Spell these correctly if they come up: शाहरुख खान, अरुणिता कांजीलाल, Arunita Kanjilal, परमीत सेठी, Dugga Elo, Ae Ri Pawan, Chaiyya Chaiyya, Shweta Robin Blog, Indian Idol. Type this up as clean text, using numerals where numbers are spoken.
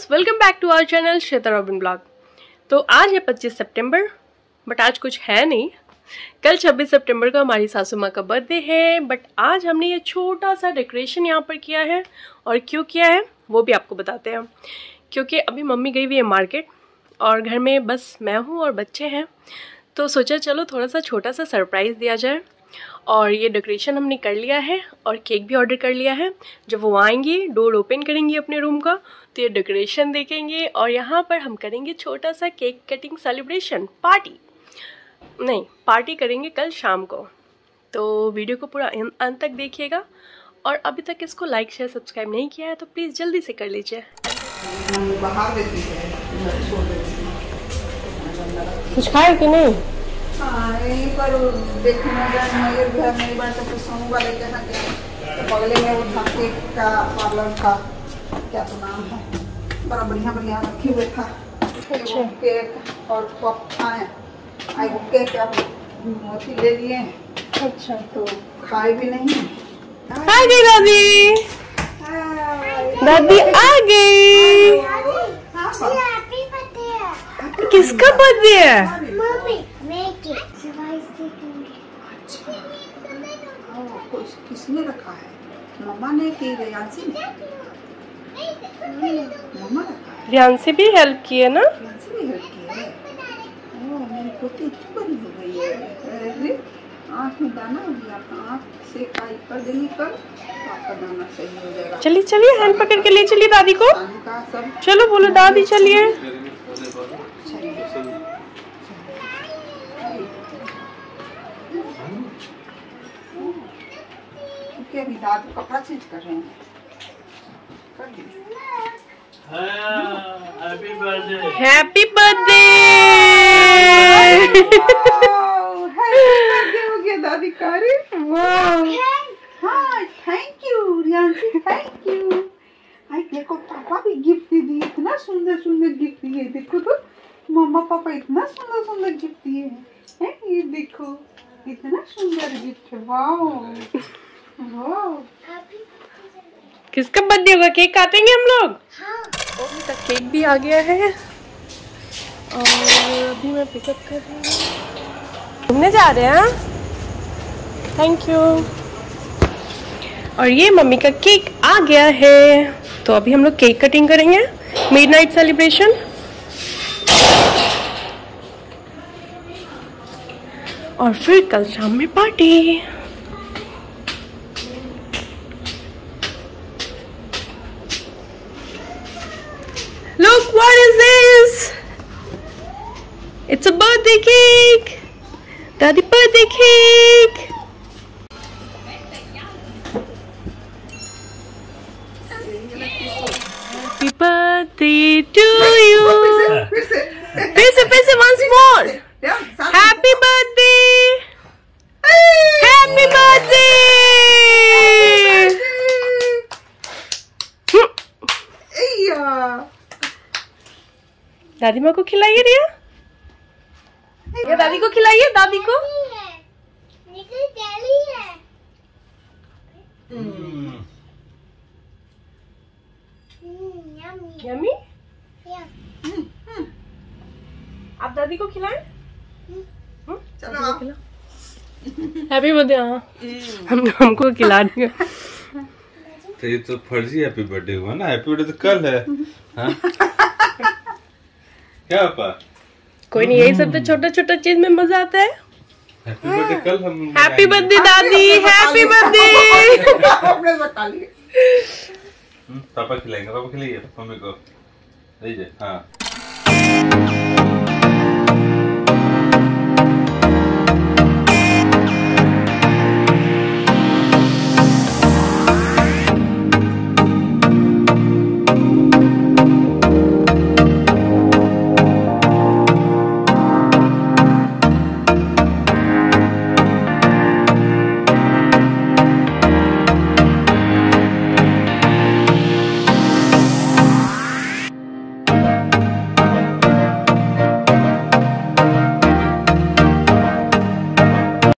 Friends, welcome back to our channel Shweta Robin blog. तो आज है 25 सितंबर, बट आज कुछ है नहीं। कल 26 सितंबर को हमारी सासू माँ का बर्थडे है, बट आज हमने ये छोटा सा डेकोरेशन यहाँ पर किया है। और क्यों किया है वो भी आपको बताते हैं, क्योंकि अभी मम्मी गई हुई है मार्केट और घर में बस मैं हूँ और बच्चे हैं, तो सोचा चलो थोड़ा सा छोटा सा सरप्राइज़ दिया जाए। और ये डेकोरेशन हमने कर लिया है और केक भी ऑर्डर कर लिया है। जब वो आएंगी, डोर ओपन करेंगी अपने रूम का, तो ये डेकोरेशन देखेंगे और यहाँ पर हम करेंगे छोटा सा केक कटिंग सेलिब्रेशन पार्टी करेंगे कल शाम को। तो वीडियो को पूरा अंत तक देखिएगा, और अभी तक इसको लाइक शेयर सब्सक्राइब नहीं किया है तो प्लीज़ जल्दी से कर लीजिए। कुछ खाए कि नहीं? पर देखना घर मेरी बार बगले में वो था केक का पार्लर था, क्या तो नाम है, बड़ा बढ़िया बढ़िया रखे हुए था केक और कप आए। वो केक मोती ले लिए, अच्छा तो खाए भी नहीं। आ गई दादी, दादी आ गई। किसका बर्थडे है? किसने रखा है? मम्मा ने की, रियांसी ने? मम्मा रखा है। रियांसी भी हेल्प की है ना? रियांसी भी हेल्प की है। ओ मेरी पोती इतनी बड़ी हो गई है, अरे आँख में दाना हो गया। आँख से काई कर देंगे कल, आपका दाना सही हो जाएगा। चलिए चलिए, हैंड पकड़ के ले चलिए दादी को। चलो बोलो दादी, चलिए के भी दादी कपड़ा चेंज कर रहे हैं। हैप्पी बर्थडे, हैप्पी बर्थडे, हो गया दादी का। अरे वाह, हाँ thank you Riyanshi, thank you. आई देखो पापा भी गिफ्ट दिए, इतना सुंदर सुंदर गिफ्ट दिए। देखो तो मम्मा पापा इतना सुंदर सुंदर गिफ्ट दिए हैं, ये देखो इतना सुंदर गिफ्ट। वाह किसका बर्थडे होगा? केक काटेंगे हम लोग। हाँ। अभी तक केक भी आ गया है और अभी मैं पिकअप कर रही हूँ। घूमने जा रहे हैं, थैंक यू। और ये मम्मी का केक आ गया है, तो अभी हम लोग केक कटिंग करेंगे। Midnight celebration. और फिर कल शाम में party. Look what is this? It's a birthday cake. Daddy birthday cake. Happy birthday to you. Please once more. Happy birthday. Happy birthday. Yeah. दादी माँ को खिलाइए रिया, या दादी को खिलाइए। दादी को यम्मी। आप दादी को खिलाएं। चलो आप हैप्पी बर्थडे। हाँ हमको खिला दिया। तो ये तो फर्जी हैप्पी बर्थडे हुआ ना। हैप्पी बर्थडे तो कल है। क्या पापा, कोई नहीं, यही सब तो छोटा छोटा चीज में मजा आता है। हैप्पी बर्थडे कल हम। हैप्पी बर्थडे दादी, हैप्पी बर्थडे। आपने बता लिए। पापा खिलाएंगे, पापा खिलाइए मम्मी को। लीजिए। हाँ